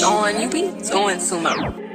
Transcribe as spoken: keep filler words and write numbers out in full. Sean, you be doing too much.